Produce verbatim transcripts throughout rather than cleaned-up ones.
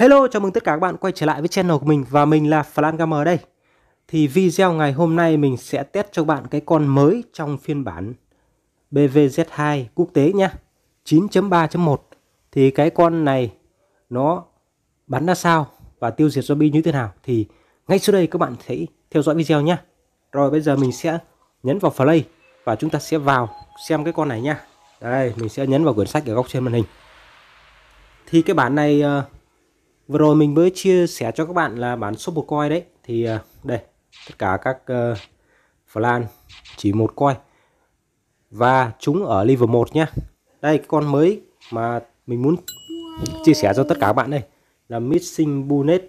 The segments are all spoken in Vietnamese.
Hello, chào mừng tất cả các bạn quay trở lại với channel của mình và mình là Flan Gamer đây. Thì video ngày hôm nay mình sẽ test cho các bạn cái con mới trong phiên bản B V Z hai quốc tế nha, chín chấm ba chấm một. Thì cái con này nó bắn ra sao và tiêu diệt zombie như thế nào thì ngay sau đây các bạn hãy theo dõi video nhé. Rồi bây giờ mình sẽ nhấn vào play và chúng ta sẽ vào xem cái con này nha. Đây, mình sẽ nhấn vào quyển sách ở góc trên màn hình. Thì cái bản này vừa rồi mình mới chia sẻ cho các bạn là bản số một coin đấy. Thì đây, tất cả các uh, Flan chỉ một coin và chúng ở level một nhá. Đây, cái con mới mà mình muốn chia sẻ cho tất cả các bạn đây là Missing Bullet.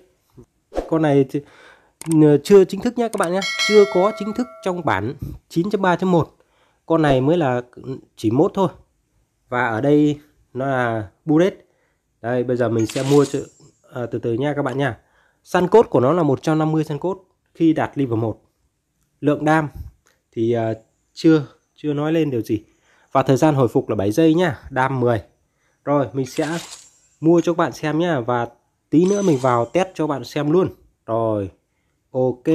Con này chưa chính thức nhá các bạn nhá, chưa có chính thức trong bản chín chấm ba chấm một. Con này mới là chỉ mốt thôi. Và ở đây nó là bullet. Đây, bây giờ mình sẽ mua cho À, từ từ nha các bạn nha. Săn cốt của nó là một trăm năm mươi săn cốt khi đạt level một. Lượng đam thì uh, chưa chưa nói lên điều gì. Và thời gian hồi phục là bảy giây nhá, đam mười. Rồi mình sẽ mua cho các bạn xem nhá và tí nữa mình vào test cho các bạn xem luôn. Rồi. Ok.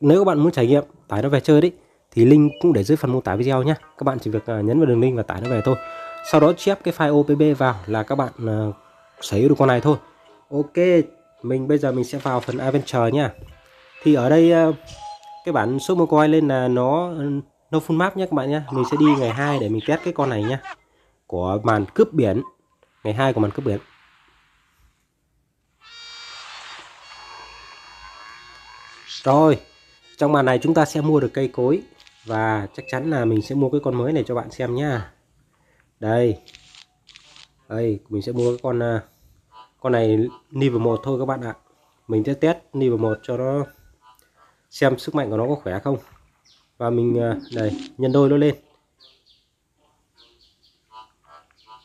Nếu các bạn muốn trải nghiệm tải nó về chơi đấy thì link cũng để dưới phần mô tả video nhá. Các bạn chỉ việc uh, nhấn vào đường link và tải nó về thôi. Sau đó chép cái file O P B vào là các bạn uh, sở hữu được con này thôi. Ok, mình bây giờ mình sẽ vào phần Adventure nha. Thì ở đây uh, cái bản số một coin lên là nó nó full map nhé các bạn nhé. Mình sẽ đi ngày hai để mình test cái con này nhá. Của màn cướp biển. Ngày hai của màn cướp biển. Rồi, trong màn này chúng ta sẽ mua được cây cối. Và chắc chắn là mình sẽ mua cái con mới này cho bạn xem nhá. Đây. Đây, mình sẽ mua cái con con này level một thôi các bạn ạ. Mình sẽ test level một cho nó xem sức mạnh của nó có khỏe không. Và mình đây, nhân đôi nó lên.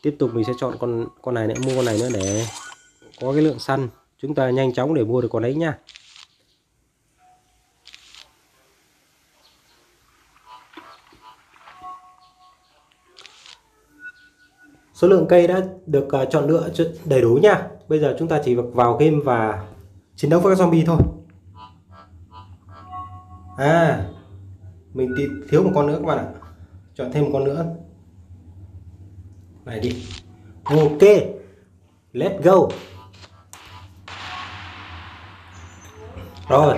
Tiếp tục mình sẽ chọn con con này nữa, mua con này nữa để có cái lượng săn, chúng ta nhanh chóng để mua được con đấy nha. Số lượng cây đã được uh, chọn lựa đầy đủ nha. Bây giờ chúng ta chỉ vào game và chiến đấu với các zombie thôi. À, mình thiếu một con nữa các bạn ạ. Chọn thêm một con nữa. Này đi. Ok. Let's go. Rồi.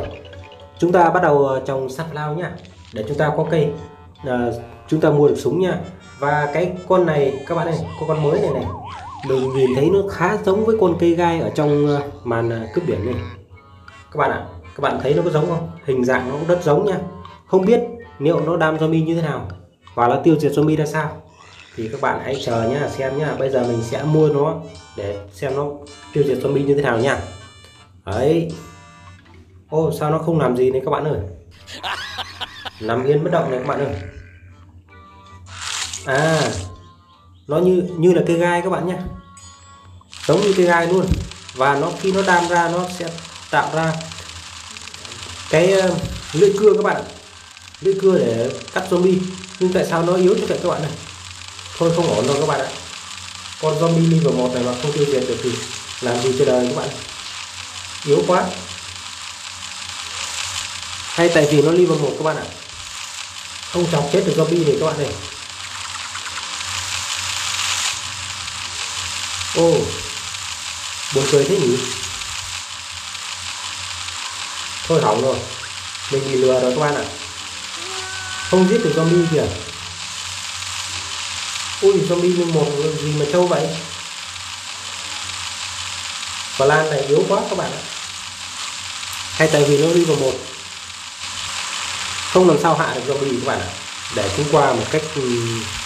Chúng ta bắt đầu trồng sắp lao nha. Để chúng ta có cây. À, chúng ta mua được súng nha. Và cái con này các bạn ơi, con con mới này này, mình nhìn thấy nó khá giống với con cây gai ở trong màn cướp biển này. Các bạn ạ, à, các bạn thấy nó có giống không? Hình dạng nó cũng rất giống nha. Không biết liệu nó đam zombie như thế nào và nó tiêu diệt zombie ra sao. Thì các bạn hãy chờ nhá, xem nhá. Bây giờ mình sẽ mua nó để xem nó tiêu diệt zombie như thế nào nha. Đấy. Ô, sao nó không làm gì đấy các bạn ơi. Nằm yên bất động này các bạn ơi. À, nó như như là cây gai các bạn nhé, giống như cây gai luôn. Và nó khi nó đam ra nó sẽ tạo ra cái uh, lưỡi cưa các bạn, lưỡi cưa để cắt zombie. Nhưng tại sao nó yếu như vậy các bạn này? Thôi không ổn đâu các bạn ạ. Con zombie level một này mà không tiêu diệt được thì làm gì cho đời các bạn, yếu quá. Hay tại vì nó level một các bạn ạ, không chọc chết được zombie này các bạn này. Ô, oh, buồn cười thế nhỉ. Thôi hỏng rồi, mình bị lừa rồi các bạn ạ. Không giết được zombie kìa. Ui, zombie lên một gì mà trâu vậy. Và lan này yếu quá các bạn ạ. Hay tại vì nó đi vào một, không làm sao hạ được zombie các bạn ạ. Để chúng qua một cách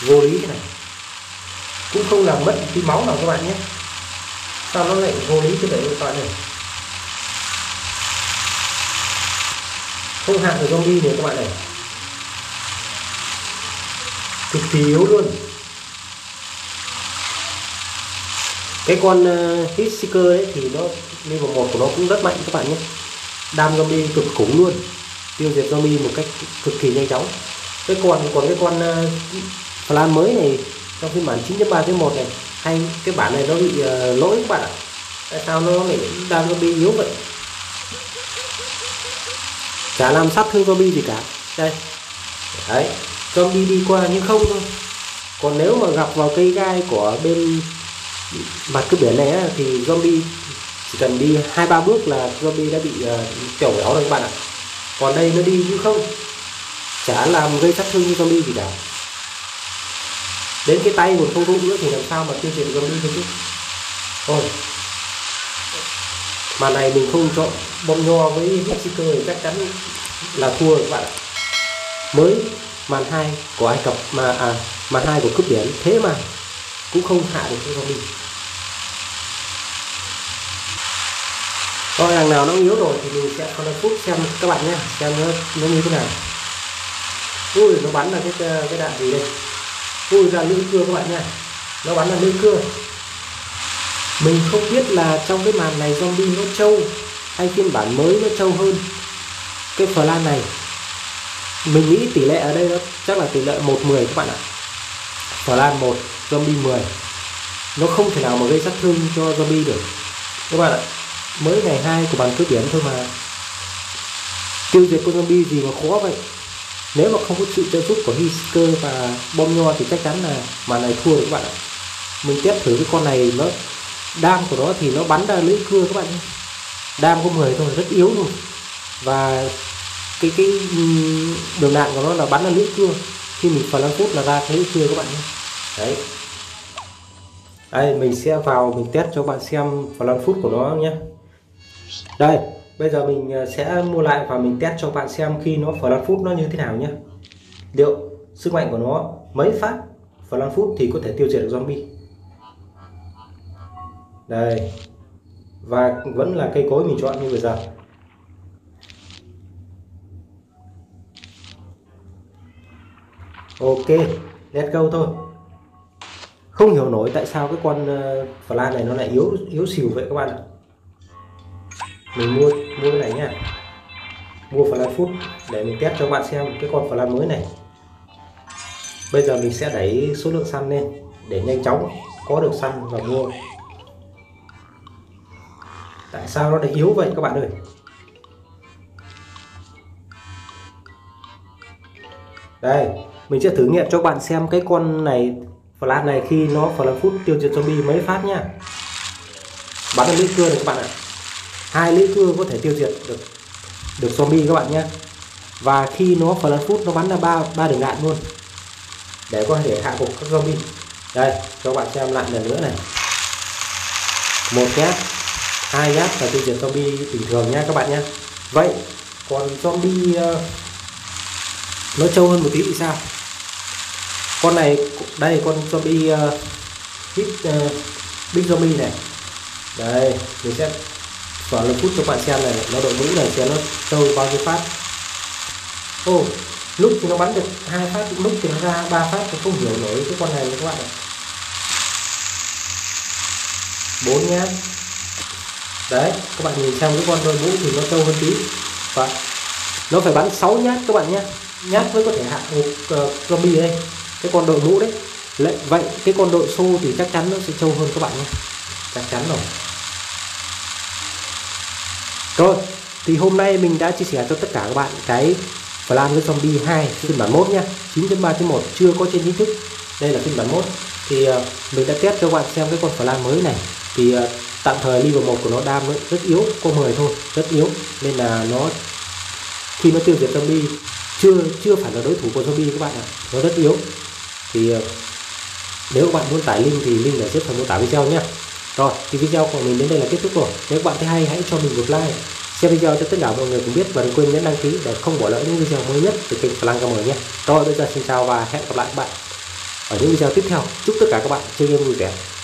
vô lý thế này cũng không làm mất tí máu nào các bạn nhé. Sao nó lại vô lý cái đấy các bạn này, không hạ được zombie này các bạn này, cực kỳ yếu luôn. Cái con uh, hit seeker ấy thì nó level một của nó cũng rất mạnh các bạn nhé, đam zombie cực khủng luôn, tiêu diệt zombie một cách cực kỳ nhanh chóng. Cái còn còn cái con uh, Flan mới này trong phiên bản chín chấm ba chấm một này, hay cái bản này nó bị uh, lỗi các bạn ạ. Tại sao nó lại đang zombie yếu vậy, chả làm sát thương zombie gì cả. Đây đấy, zombie đi qua nhưng không thôi. Còn nếu mà gặp vào cây gai của bên mặt cái biển này á, thì zombie chỉ cần đi hai ba bước là zombie đã bị tiểu uh, béo rồi các bạn ạ. Còn đây nó đi chứ không, chả làm gây sát thương zombie gì cả. Đến cái tay một không đúng nữa thì làm sao mà tiêu diệt zombie được chứ. Thôi mà này mình không chọn bom nho với Mexico thì chắc chắn là thua các bạn ạ. Mới màn hai của Ai Cập mà à, màn hai của cướp biển thế mà cũng không hạ được cái zombie. Coi hàng nào nó yếu rồi thì mình sẽ có phút xem các bạn nhé, xem nó, nó như thế nào. Ui, nó bắn là cái cái đạn gì đây. Ui, ra lưỡi cưa các bạn nha, nó bắn là lưỡi cưa. Mình không biết là trong cái màn này zombie nó trâu hay phiên bản mới nó trâu hơn cái Flan này. Mình nghĩ tỷ lệ ở đây nó chắc là tỷ lệ một mười các bạn ạ. Flan một, zombie mười. Nó không thể nào mà gây sát thương cho zombie được các bạn ạ. Mới ngày hai của bản cướp biển thôi mà tiêu diệt con zombie gì mà khó vậy. Nếu mà không có sự trợ giúp của Hisker và bom nho thì chắc chắn là màn này thua các bạn ạ. Mình test thử cái con này, nó đam của nó thì nó bắn ra lưỡi cưa các bạn. Đam có mười thôi, rất yếu rồi. Và cái cái đường đạn của nó là bắn ra lưỡi cưa. Khi mình vào năm phút là ra thấy lưỡi cưa các bạn. Đấy. Đây, mình sẽ vào mình test cho bạn xem vào năm phút của nó nhé. Đây, bây giờ mình sẽ mua lại và mình test cho bạn xem khi nó Flan Food nó như thế nào nhé. Liệu sức mạnh của nó mấy phát Flan Food thì có thể tiêu diệt được zombie. Đây. Và vẫn là cây cối mình chọn như bây giờ. Ok, let's go thôi. Không hiểu nổi tại sao cái con Flan này nó lại yếu yếu xỉu vậy các bạn ạ. Mình mua mua cái này nha, mua Flan Food để mình test cho các bạn xem cái con Flan mới này. Bây giờ mình sẽ đẩy số lượng săn lên để nhanh chóng có được săn và mua. Tại sao nó lại yếu vậy các bạn ơi? Đây, mình sẽ thử nghiệm cho các bạn xem cái con này Flan này khi nó Flan Food tiêu diệt zombie mấy phát nhá. Bắn được lưỡi cưa này các bạn ạ. Hai lưỡi cưa có thể tiêu diệt được được zombie các bạn nhé. Và khi nó Flan Food nó bắn ra ba ba đường đạn luôn để có thể hạ gục các zombie. Đây cho các bạn xem lại lần nữa này, một nhát, hai nhát là tiêu diệt zombie bình thường nha các bạn nhé. Vậy còn zombie uh, nó trâu hơn một tí thì sao? Con này đây, con zombie uh, big, uh, big zombie này, đây mình sẽ vào lần phút cho bạn xem này, nó đội mũ này xem nó trâu bao nhiêu phát. Ô, oh, lúc thì nó bắn được hai phát, lúc thì nó ra ba phát, thì không hiểu nổi cái con này các bạn ạ. Bốn nhá. Đấy, các bạn nhìn xem cái con đội mũ thì nó trâu hơn tí. Và nó phải bắn sáu nhát các bạn nhé. Nhát mới có thể hạ gục uh, zombie đây. Cái con đội mũ đấy. Lại vậy cái con đội xô thì chắc chắn nó sẽ trâu hơn các bạn nhé. Chắc chắn rồi. Rồi, thì hôm nay mình đã chia sẻ cho tất cả các bạn cái Flan với Zombie hai phiên bản mốt nha, chín chấm ba chấm một chưa có trên chính thức. Đây là phiên bản mốt. Thì uh, mình đã test cho các bạn xem cái con Flan mới này. Thì uh, tạm thời level một của nó đam rất yếu, có mười thôi, rất yếu. Nên là nó khi nó tiêu diệt zombie chưa chưa phải là đối thủ của zombie các bạn ạ. Nó rất yếu. Thì uh, nếu các bạn muốn tải link thì link ở dưới phần mô tả video nhé. Rồi, thì video của mình đến đây là kết thúc rồi. Nếu các bạn thấy hay hãy cho mình một like, share video cho tất cả mọi người cũng biết, và đừng quên nhấn đăng ký để không bỏ lỡ những video mới nhất từ kênh Flan Gamer nhé. Rồi, bây giờ xin chào và hẹn gặp lại các bạn ở những video tiếp theo. Chúc tất cả các bạn chơi game vui vẻ.